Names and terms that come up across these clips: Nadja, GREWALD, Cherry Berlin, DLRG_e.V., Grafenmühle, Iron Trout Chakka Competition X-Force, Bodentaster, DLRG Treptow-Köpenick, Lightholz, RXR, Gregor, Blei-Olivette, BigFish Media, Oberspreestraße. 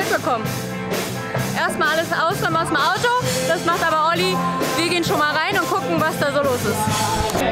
Schild bekommen. Erstmal alles ausräumen aus dem Auto, das macht aber Olli. Wir gehen schon mal rein und gucken, was da so los ist.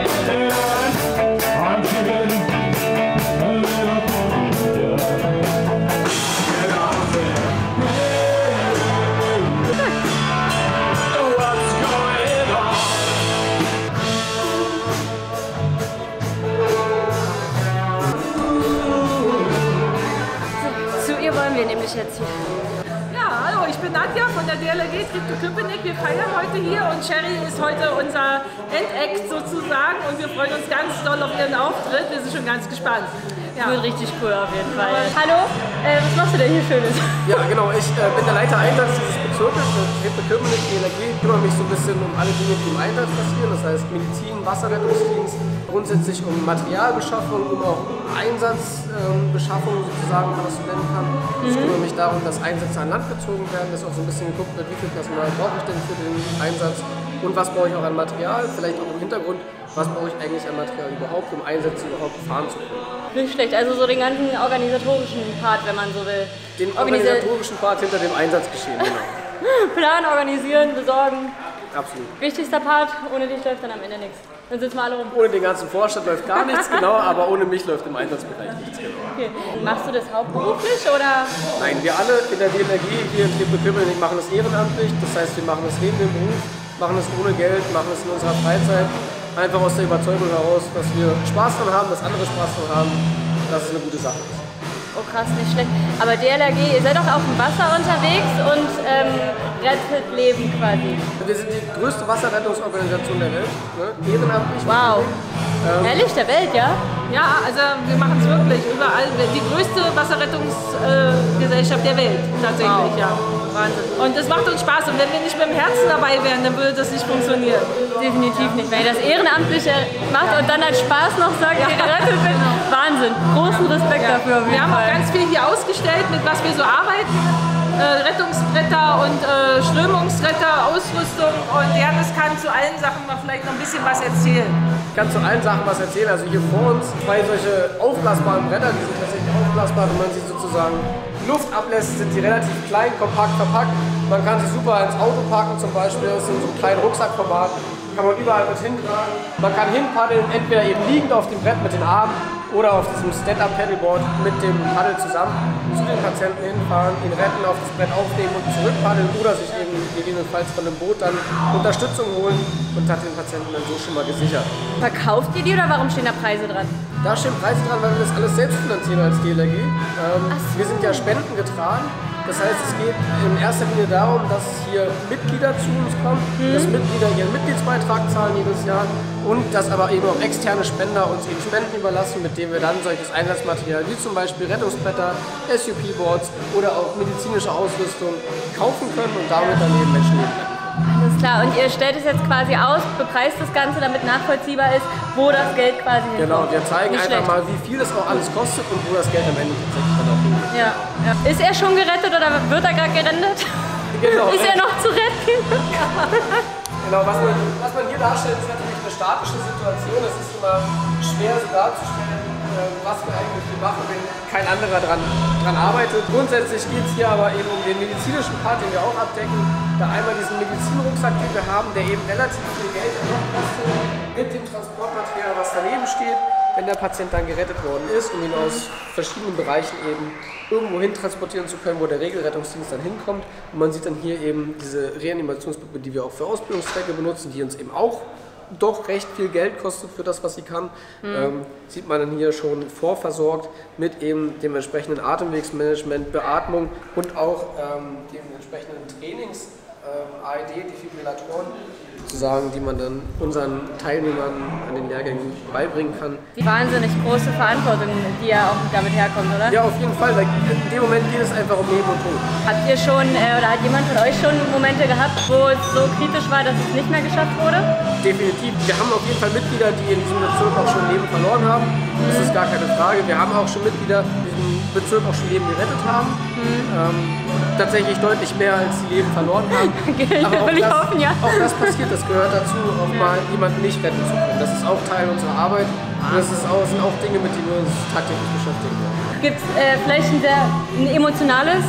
Jetzt hier. Ja, hallo, ich bin Nadja von der DLRG Treptow-Köpenick. Wir feiern heute hier und Sherry ist heute unser Endakt sozusagen und wir freuen uns ganz doll auf ihren Auftritt. Wir sind schon ganz gespannt. Ja. Wird richtig cool auf jeden Fall. Ja. Hallo, was machst du denn hier Schönes? Ja, genau, ich bin der Leiter Einsatz dieses Bezirkes Treptow-Köpenick. DLRG kümmert mich so ein bisschen um alle Dinge, die im Einsatz passieren. Das heißt Medizin, Wasserrettungsdienst, grundsätzlich um Materialbeschaffung, um auch Einsatzbeschaffung sozusagen, wenn man das so nennen kann. Ich kümmere mich darum, dass Einsätze an Land gezogen werden, dass auch so ein bisschen geguckt wird, wie viel Personal brauche ich denn für den Einsatz und was brauche ich auch an Material, vielleicht auch im Hintergrund, was brauche ich eigentlich an Material überhaupt, um Einsätze überhaupt fahren zu können. Nicht schlecht, also so den ganzen organisatorischen Part, wenn man so will. Den organisatorischen Part hinter dem Einsatzgeschehen, genau. Plan, organisieren, besorgen. Absolut. Wichtigster Part, ohne dich läuft dann am Ende nichts. Dann sitzen wir alle rum. Ohne den ganzen Vorstand läuft gar nichts, genau, aber ohne mich läuft im Einsatzbereich nichts, genau. Okay. Machst du das hauptberuflich, oder? Nein, wir alle in der DLRG hier in Treptow-Köpenick machen das ehrenamtlich, das heißt, wir machen das neben dem Beruf, machen das ohne Geld, machen das in unserer Freizeit, einfach aus der Überzeugung heraus, dass wir Spaß dran haben, dass andere Spaß dran haben, dass es eine gute Sache ist. Oh krass, nicht schlecht. Aber DLRG, ihr seid doch auf dem Wasser unterwegs und rettet Leben quasi. Wir sind die größte Wasserrettungsorganisation der Welt. Ne? Ehrenamtlich. Wow. Ehrlich, der Welt, ja? Ja, also wir machen es wirklich überall. Die größte Wasserrettungsgesellschaft der Welt, tatsächlich, wow. Ja. Wahnsinn. Und es macht uns Spaß. Und wenn wir nicht mit dem Herzen dabei wären, dann würde das nicht funktionieren. Definitiv nicht. Weil das Ehrenamtliche macht und dann als Spaß noch sagt, ja, gerettet wird. Wahnsinn. Großen Respekt dafür. Wir haben auch ganz viel hier ausgestellt, mit was wir so arbeiten. Rettungsbretter und Strömungsbretter, Ausrüstung. Und Janis kann zu allen Sachen noch vielleicht noch ein bisschen was erzählen. Ich kann zu allen Sachen was erzählen. Also hier vor uns zwei solche aufblasbaren Bretter, die sind tatsächlich aufblasbar, wenn man sie sozusagen Luft ablässt, sind die relativ klein, kompakt verpackt. Man kann sie super ins Auto packen zum Beispiel, das ist in so einem kleinen Rucksackformat. Kann man überall mit hintragen. Man kann hinpaddeln, entweder eben liegend auf dem Brett mit den Armen oder auf diesem Stand-Up-Paddleboard mit dem Paddel zusammen zu den Patienten hinfahren, ihn retten, auf das Brett aufnehmen und zurückpaddeln oder sich eben gegebenenfalls von dem Boot dann Unterstützung holen und hat den Patienten dann so schon mal gesichert. Verkauft ihr die oder warum stehen da Preise dran? Da stehen Preise dran, weil wir das alles selbst finanzieren als DLRG. Wir sind ja spendengetragen. Das heißt, es geht in erster Linie darum, dass hier Mitglieder zu uns kommen, dass Mitglieder ihren Mitgliedsbeitrag zahlen jedes Jahr und dass aber eben auch externe Spender uns eben Spenden überlassen, mit denen wir dann solches Einsatzmaterial wie zum Beispiel Rettungsbretter, SUP-Boards oder auch medizinische Ausrüstung kaufen können und damit dann eben Menschen leben können. Alles klar, und ihr stellt es jetzt quasi aus, bepreist das Ganze, damit nachvollziehbar ist, wo das Geld quasi hinkommt. Genau, wir zeigen einfach mal, wie viel es auch alles kostet und wo das Geld am Ende tatsächlich verlaufen ist. Ja. Ja. Ist er schon gerettet oder wird er gerade gerettet? Genau. Ist er noch zu retten? Ja. Genau, was man hier darstellt, ist natürlich eine statische Situation. Es ist immer schwer so darzustellen, was wir eigentlich hier machen, wenn kein anderer dran arbeitet. Grundsätzlich geht es hier aber eben um den medizinischen Part, den wir auch abdecken. Da einmal diesen Medizinrucksack, den wir haben, der eben relativ viel Geld kostet, mit dem Transportmaterial, was daneben steht, wenn der Patient dann gerettet worden ist, um ihn aus verschiedenen Bereichen eben irgendwo hin transportieren zu können, wo der Regelrettungsdienst dann hinkommt. Und man sieht dann hier eben diese Reanimationspuppe, die wir auch für Ausbildungszwecke benutzen, die uns eben auch doch recht viel Geld kostet für das, was sie kann, sieht man dann hier schon vorversorgt mit eben dem entsprechenden Atemwegsmanagement, Beatmung und auch dem entsprechenden Trainings AED-Defibrillatoren, sozusagen, die man dann unseren Teilnehmern an den Lehrgängen beibringen kann. Die wahnsinnig große Verantwortung, die ja auch damit herkommt, oder? Ja, auf jeden Fall, weil in dem Moment geht es einfach um Leben und Tod. Habt ihr schon, oder hat jemand von euch schon Momente gehabt, wo es so kritisch war, dass es nicht mehr geschafft wurde? Definitiv. Wir haben auf jeden Fall Mitglieder, die in diesem Bezirk auch schon Leben verloren haben. Das ist gar keine Frage. Wir haben auch schon Mitglieder, die im Bezirk auch schon Leben gerettet haben. Tatsächlich deutlich mehr als die Leben verloren haben. Aber auch das passiert, das gehört dazu, auch mal jemanden nicht retten zu können. Das ist auch Teil unserer Arbeit und das sind auch Dinge, mit denen wir uns tagtäglich beschäftigen. Gibt es vielleicht ein emotionales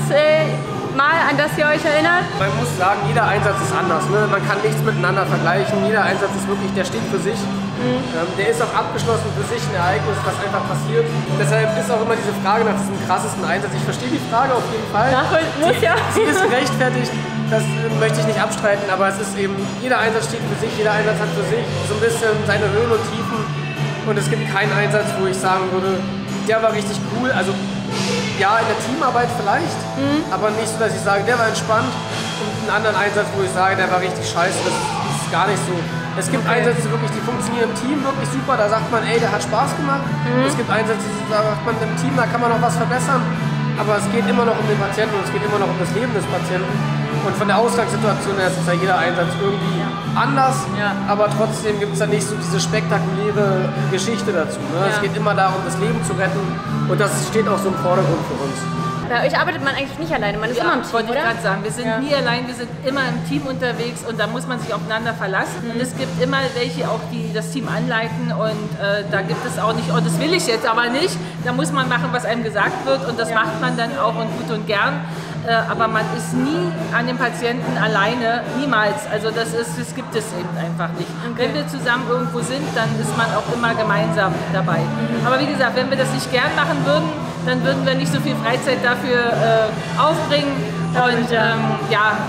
Mal, an das ihr euch erinnert? Man muss sagen, jeder Einsatz ist anders. Ne? Man kann nichts miteinander vergleichen. Jeder Einsatz ist wirklich, der steht für sich. Mhm. Der ist auch abgeschlossen für sich, ein Ereignis, was einfach passiert. Deshalb ist auch immer diese Frage nach diesem krassesten Einsatz. Ich verstehe die Frage auf jeden Fall. Sie ist gerechtfertigt. Das möchte ich nicht abstreiten, aber es ist eben, jeder Einsatz steht für sich, jeder Einsatz hat für sich so ein bisschen seine Höhen und Tiefen. Und es gibt keinen Einsatz, wo ich sagen würde, der war richtig cool. Also ja, in der Teamarbeit vielleicht, aber nicht so, dass ich sage, der war entspannt. Und einen anderen Einsatz, wo ich sage, der war richtig scheiße, das ist gar nicht so. Es gibt Einsätze wirklich, die funktionieren im Team wirklich super, da sagt man, ey, der hat Spaß gemacht. Es gibt Einsätze, da sagt man im Team, da kann man noch was verbessern. Aber es geht immer noch um den Patienten und es geht immer noch um das Leben des Patienten. Und von der Ausgangssituation her ist ja jeder Einsatz irgendwie anders, aber trotzdem gibt es da nicht so diese spektakuläre Geschichte dazu. Ne? Es geht immer darum, das Leben zu retten, und das steht auch so im Vordergrund für uns. Bei euch arbeitet man eigentlich nicht alleine, man ist immer im Team, wollte ich gerade sagen. Wir sind nie allein, wir sind immer im Team unterwegs und da muss man sich aufeinander verlassen. Und es gibt immer welche auch, die das Team anleiten, und da gibt es auch nicht, oh, das will ich jetzt aber nicht. Da muss man machen, was einem gesagt wird, und das macht man dann auch, und gut und gern. Aber man ist nie an dem Patienten alleine, niemals. Also das gibt es eben einfach nicht. Okay. Wenn wir zusammen irgendwo sind, dann ist man auch immer gemeinsam dabei. Aber wie gesagt, wenn wir das nicht gern machen würden, dann würden wir nicht so viel Freizeit dafür aufbringen. Und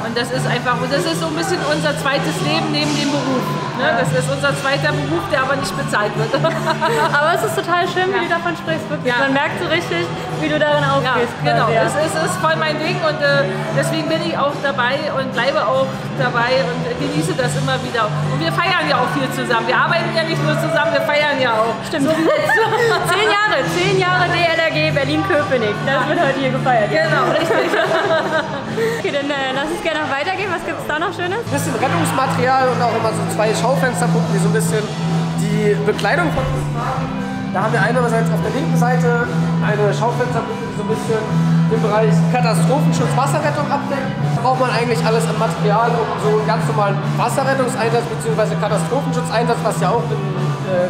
und das ist einfach, das ist so ein bisschen unser zweites Leben neben dem Beruf. Ne? Das ist unser zweiter Beruf, der aber nicht bezahlt wird. Aber es ist total schön, wie du davon sprichst. Wirklich. Man merkt so richtig, wie du darin aufgehst. Genau, es ist voll mein Ding, und deswegen bin ich auch dabei und bleibe auch dabei und genieße das immer wieder. Und wir feiern ja auch viel zusammen. Wir arbeiten ja nicht nur zusammen, wir feiern ja auch. Stimmt. So, 10 Jahre DLRG Berlin-Köpenick. Das wird heute hier gefeiert. Genau, richtig. Okay, dann lass uns gerne noch weitergehen. Was gibt es da noch Schönes? Ein bisschen Rettungsmaterial und auch immer so 2 Schaufensterpunkte, die so ein bisschen die Bekleidung von uns machen. Da haben wir einerseits auf der linken Seite eine Schaufensterpunkte, die so ein bisschen im Bereich Katastrophenschutz, Wasserrettung abdecken. Da braucht man eigentlich alles an Material, um so einen ganz normalen Wasserrettungseinsatz bzw. Katastrophenschutzeinsatz, was ja auch in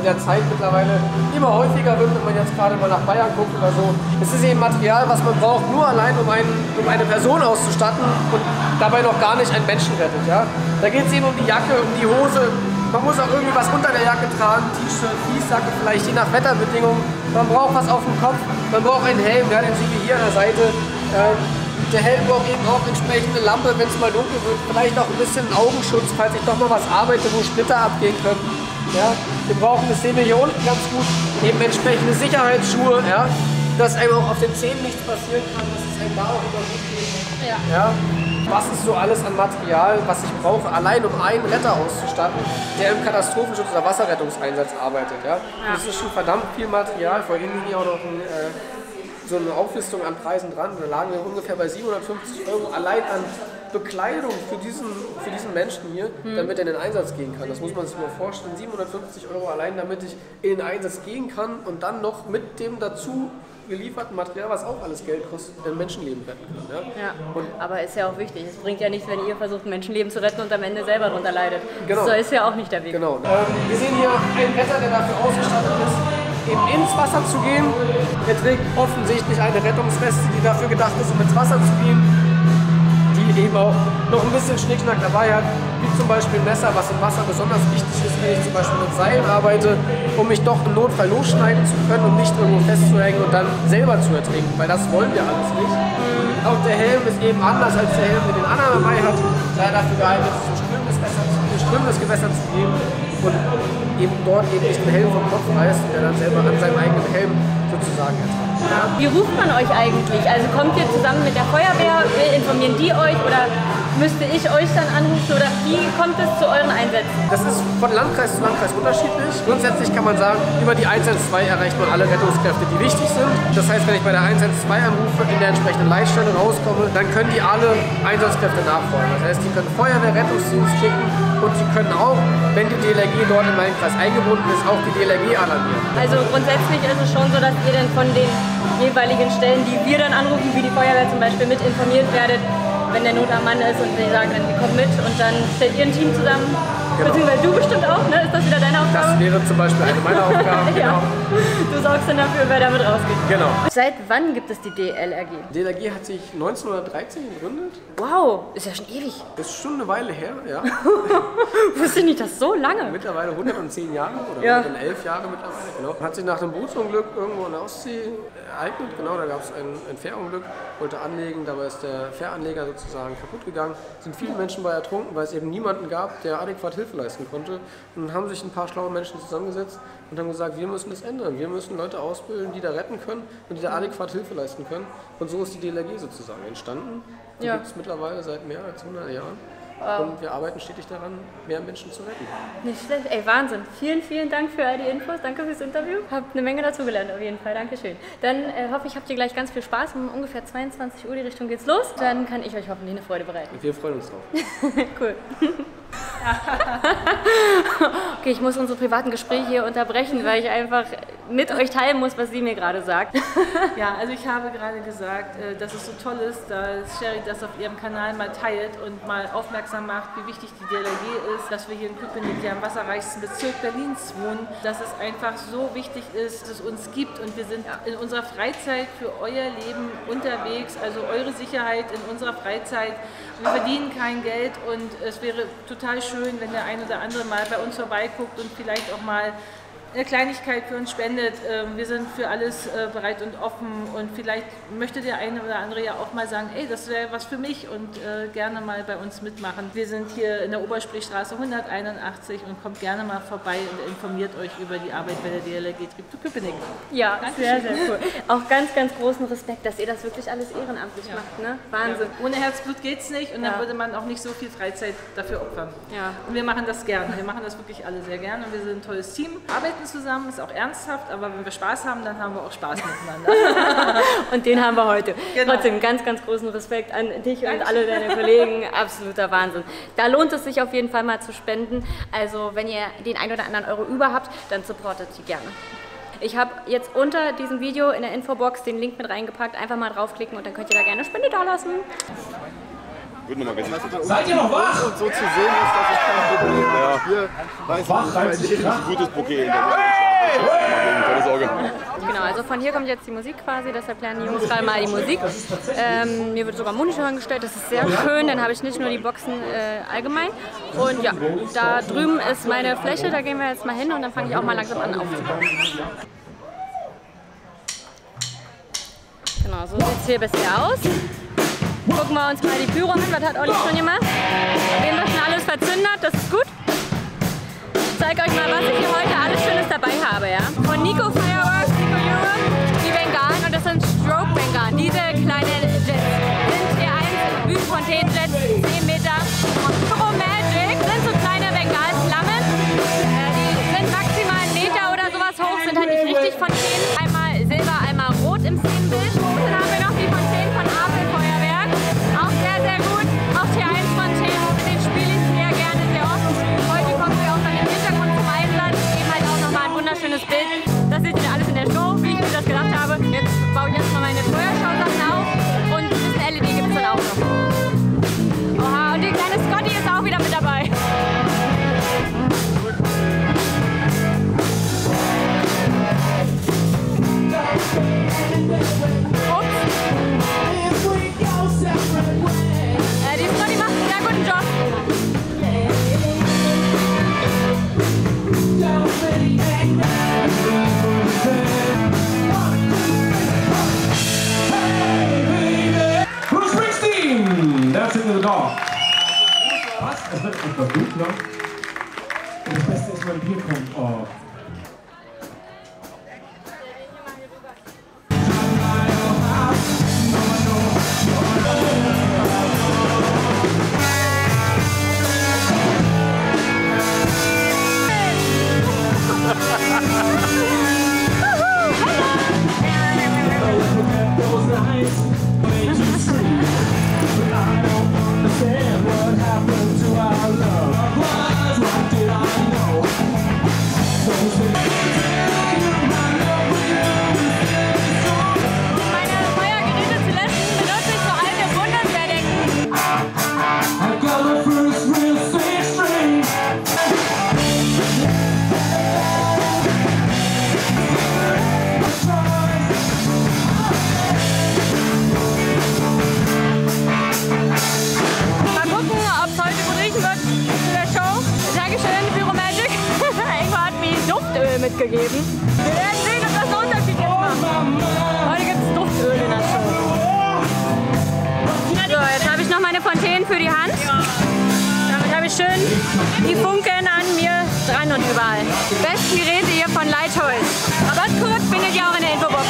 der Zeit mittlerweile immer häufiger wird, wenn man jetzt gerade mal nach Bayern guckt oder so. Es ist eben Material, was man braucht, nur allein, um eine Person auszustatten und dabei noch gar nicht einen Menschen rettet. Ja? Da geht es eben um die Jacke, um die Hose. Man muss auch irgendwie was unter der Jacke tragen, T-Shirt, Fließjacke vielleicht, je nach Wetterbedingungen. Man braucht was auf dem Kopf, man braucht einen Helm, ja, den sehen wir hier an der Seite. Der Helm braucht eben auch entsprechende Lampe, wenn es mal dunkel wird. Vielleicht auch ein bisschen Augenschutz, falls ich doch mal was arbeite, wo Splitter abgehen können. Ja, wir brauchen, das sehen wir hier unten ganz gut, eben entsprechende Sicherheitsschuhe, ja, dass einem auch auf den Zähnen nichts passieren kann, dass es einem da auch immer gut geht. Ja. Was ist so alles an Material, was ich brauche, allein um einen Retter auszustatten, der im Katastrophenschutz oder Wasserrettungseinsatz arbeitet. Ja? Das ist schon verdammt viel Material, vorhin ging hier auch noch so eine Auflistung an Preisen dran, da lagen wir ungefähr bei 750 € allein an Bekleidung für diesen Menschen hier, damit er in den Einsatz gehen kann. Das muss man sich mal vorstellen, 750 € allein, damit ich in den Einsatz gehen kann und dann noch mit dem dazu gelieferten Material, was auch alles Geld kostet, ein Menschenleben retten kann. Ja? Ja, aber ist ja auch wichtig. Es bringt ja nichts, wenn ihr versucht, ein Menschenleben zu retten und am Ende selber darunter leidet. Genau. So ist ja auch nicht der Weg. Genau. Wir sehen hier einen Retter, der dafür ausgestattet ist, eben ins Wasser zu gehen. Er trägt offensichtlich eine Rettungsweste, die dafür gedacht ist, um ins Wasser zu gehen, die eben auch noch ein bisschen Schnickschnack dabei hat, wie zum Beispiel ein Messer, was im Wasser besonders wichtig ist, wenn ich zum Beispiel mit Seilen arbeite, um mich doch im Notfall losschneiden zu können und nicht irgendwo festzuhängen und dann selber zu ertrinken, weil das wollen wir alles nicht. Auch der Helm ist eben anders als der Helm, den Anna dabei hat, da er dafür geeignet ist, strömendes Gewässer zu gehen und eben dort eben nicht den Helm vom Kopf reißt, der dann selber an seinem eigenen Helm sozusagen erträgt. Ja? Wie ruft man euch eigentlich? Also kommt ihr zusammen mit der Feuerwehr, informieren die euch oder müsste ich euch dann anrufen oder wie kommt es zu euren Einsätzen? Das ist von Landkreis zu Landkreis unterschiedlich. Grundsätzlich kann man sagen, über die 112 erreicht man alle Rettungskräfte, die wichtig sind. Das heißt, wenn ich bei der 112 anrufe, in der entsprechenden Leitstelle rauskomme, dann können die alle Einsatzkräfte nachfordern. Das heißt, die können Feuerwehr, Rettungsdienst schicken und sie können auch, wenn die DLRG dort im Landkreis eingebunden ist, auch die DLRG alarmieren. Also grundsätzlich ist es schon so, dass ihr dann von den jeweiligen Stellen, die wir dann anrufen, wie die Feuerwehr zum Beispiel, mit informiert werdet, wenn der Not am Mann ist und sie sagen, dann kommt mit und dann stellt ihr ein Team zusammen. Genau. Beziehungsweise du bestimmt auch, ne? Ist das wieder deine Aufgabe? Das wäre zum Beispiel eine meiner Aufgaben, genau. Ja. Du sorgst dann dafür, wer damit rausgeht. Genau. Seit wann gibt es die DLRG? Die DLRG hat sich 1913 gegründet. Wow, ist ja schon ewig. Ist schon eine Weile her, ja. Wusste ich nicht, das so lange. Mittlerweile 110 Jahre oder ja. 111 Jahre mittlerweile, genau. Hat sich nach einem Bootsunglück irgendwo in der Ostsee ereignet, genau, da gab es ein Fährunglück, wollte anlegen, dabei ist der Fähranleger sozusagen kaputt gegangen. Sind viele Menschen bei ertrunken, weil es eben niemanden gab, der adäquat Hilfe leisten konnte. Und dann haben sich ein paar schlaue Menschen zusammengesetzt und haben gesagt, wir müssen das ändern. Wir müssen Leute ausbilden, die da retten können und die da adäquat Hilfe leisten können. Und so ist die DLRG sozusagen entstanden. Die gibt es mittlerweile seit mehr als 100 Jahren. Wow. Und wir arbeiten stetig daran, mehr Menschen zu retten. Nicht schlecht. Ey, Wahnsinn. Vielen, vielen Dank für all die Infos. Danke fürs Interview. Habt eine Menge dazugelernt auf jeden Fall. Dankeschön. Dann hoffe ich, habt ihr gleich ganz viel Spaß. Um ungefähr 22 Uhr die Richtung geht's los. Dann kann ich euch hoffentlich eine Freude bereiten. Und wir freuen uns drauf. Cool. Okay, ich muss unsere privaten Gespräche hier unterbrechen, weil ich einfach mit euch teilen muss, was sie mir gerade sagt. Ja, also ich habe gerade gesagt, dass es so toll ist, dass Sherry das auf ihrem Kanal mal teilt und mal aufmerksam macht, wie wichtig die DLRG ist, dass wir hier in Köpenick, ja im wasserreichsten Bezirk Berlins wohnen, dass es einfach so wichtig ist, dass es uns gibt und wir sind in unserer Freizeit für euer Leben unterwegs, also eure Sicherheit in unserer Freizeit. Wir verdienen kein Geld und es wäre total schön, wenn der ein oder andere mal bei uns vorbeiguckt und vielleicht auch mal eine Kleinigkeit für uns spendet. Wir sind für alles bereit und offen und vielleicht möchte der eine oder andere ja auch mal sagen, ey, das wäre was für mich und gerne mal bei uns mitmachen. Wir sind hier in der Oberspreestraße 181 und kommt gerne mal vorbei und informiert euch über die Arbeit bei der DLRG Treptow-Köpenick. Ja, Dankeschön. Sehr, sehr cool. Auch ganz, ganz großen Respekt, dass ihr das wirklich alles ehrenamtlich macht, ne? Wahnsinn. Ja. Ohne Herzblut geht's nicht und dann würde man auch nicht so viel Freizeit dafür opfern. Ja. Und wir machen das gerne. Wir machen das wirklich alle sehr gerne und wir sind ein tolles Team. Arbeit zusammen, ist auch ernsthaft, aber wenn wir Spaß haben, dann haben wir auch Spaß miteinander. Und den haben wir heute. Genau. Trotzdem ganz, ganz großen Respekt an dich und alle deine Kollegen. Absoluter Wahnsinn. Da lohnt es sich auf jeden Fall mal zu spenden. Also wenn ihr den einen oder anderen Euro über habt, dann supportet sie gerne. Ich habe jetzt unter diesem Video in der Infobox den Link mit reingepackt. Einfach mal draufklicken und dann könnt ihr da gerne Spende dalassen. Seid ihr noch wach? Und so zu sehen ist, dass ich kein Problem habe. Hier weiß ich, ein gutes Bouquet. Genau, also von hier kommt jetzt die Musik quasi, deshalb lernen die Jungs gerade mal die Musik. Mir wird sogar Monitor angestellt, das ist sehr schön, dann habe ich nicht nur die Boxen allgemein. Und ja, da drüben ist meine Fläche, da gehen wir jetzt mal hin und dann fange ich auch mal langsam an aufzubauen. Genau, so sieht es hier bisher aus. Gucken wir uns mal die Pyro an, was hat Olli schon gemacht? Wir haben schon alles verzündert, das ist gut. Ich zeige euch mal, was ich hier heute alles Schönes dabei habe. Ja? Von Nico Fireworks, Nico Europe, die Bengalen und das sind Strobe-Bengalen. Diese kleinen Jets sind T1, Büfontaine-Jets, 10 Meter. Und Pyro Magic sind so kleine Bengalflammen. Die sind maximal 1 Meter oder sowas hoch, sind halt nicht richtig Fontänen. Einmal Silber, einmal Rot im Szenenbild. Und dann haben wir noch die Fontänen von Apel. Das Beste ist, wenn Bier kommt. Oh. I meine Fontänen für die Hand. Ja. Damit habe ich schön die Funken an mir dran und überall. Besten Geräte hier von Lightholz. Aber kurz findet ihr auch in der Infobox.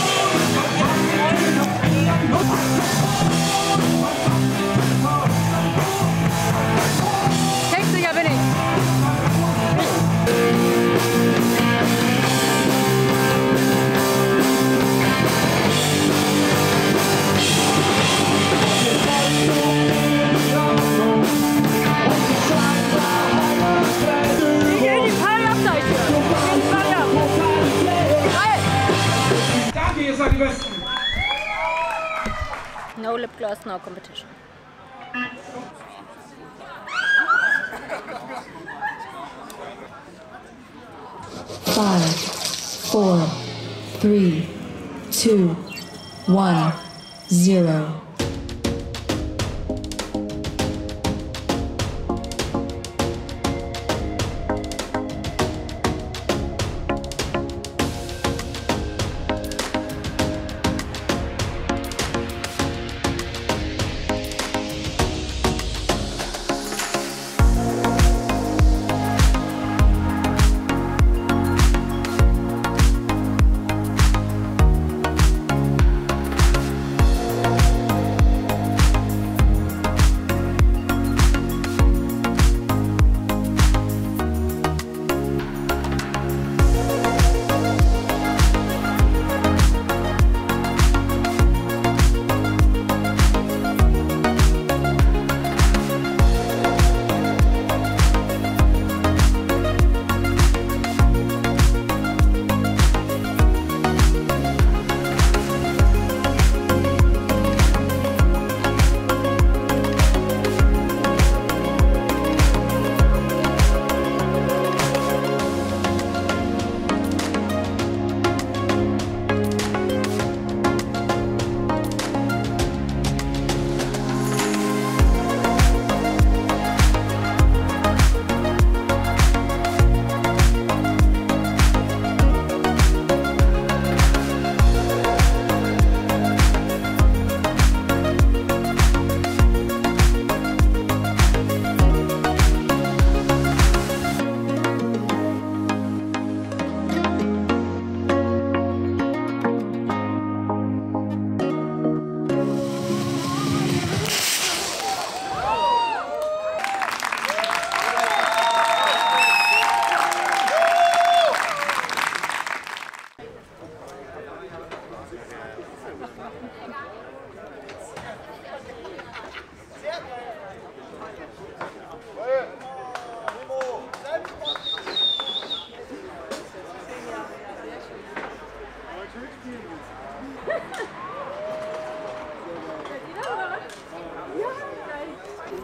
Textsicher bin ich. No lip gloss, no competition. Five, four, three, two, one, zero.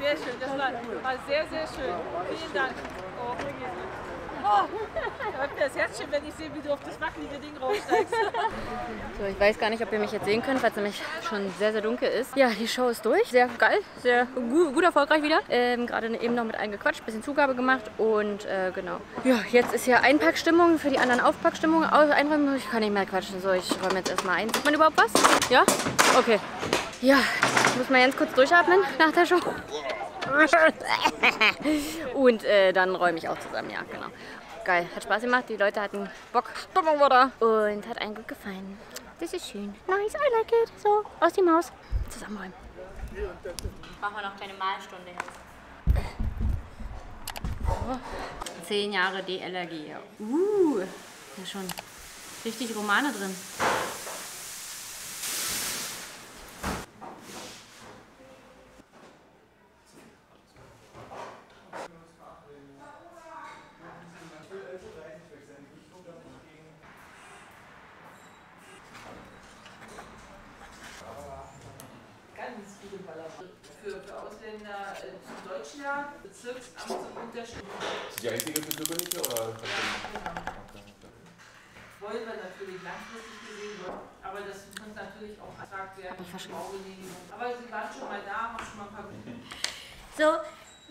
Sehr schön, das war sehr, sehr schön. Vielen Dank. Da hört mir das Herzchen, wenn ich sehe, wie du auf das wackelige Ding raufsteigst. So, ich weiß gar nicht, ob ihr mich jetzt sehen könnt, weil es nämlich schon sehr, sehr dunkel ist. Ja, die Show ist durch. Sehr geil, sehr gut erfolgreich wieder. Gerade eben noch mit allen gequatscht, bisschen Zugabe gemacht und genau. Ja, jetzt ist hier Einpackstimmung, für die anderen Aufpackstimmung. Einräumen, ich kann nicht mehr quatschen. So, ich räume jetzt erstmal ein. Sieht man überhaupt was? Ja? Okay. Ja, muss mal ganz kurz durchatmen nach der Show. Und dann räume ich auch zusammen, ja, genau. Geil, hat Spaß gemacht, die Leute hatten Bock, Stimmung war da. Und hat einem gut gefallen. Das ist schön. Nice, I like it. So, aus die Maus. Zusammenräumen. Machen wir noch eine kleine Malstunde jetzt. Oh. 10 Jahre DLRG. Da ist schon richtig Romane drin. Für Ausländer zum Deutschland, Bezirksamt zum Unterschied. Die einzige für Köpenick oder? Wollen wir natürlich langfristig gesehen, aber das muss natürlich auch erfragt werden. Aber Sie waren schon mal da, haben schon mal ein paar Minuten. So,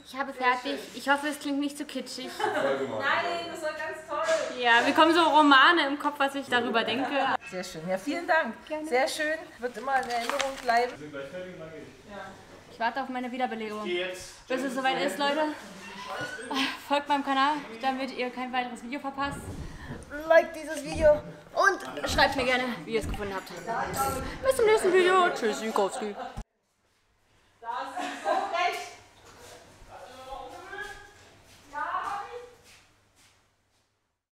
ich habe fertig. Ich hoffe, es klingt nicht zu kitschig. Nein, das war ganz toll. Ja, wir kommen so Romane im Kopf, was ich darüber denke. Sehr schön. Ja, vielen Dank. Gerne. Sehr schön. Wird immer in Erinnerung bleiben. Wir sind gleich fertig, dann geht's. Ja. Ich warte auf meine Wiederbelebung. Bis es soweit ist, Leute, folgt meinem Kanal, damit ihr kein weiteres Video verpasst. Liked dieses Video und schreibt mir gerne, wie ihr es gefunden habt. Bis zum nächsten Video. Tschüssi, Kowski.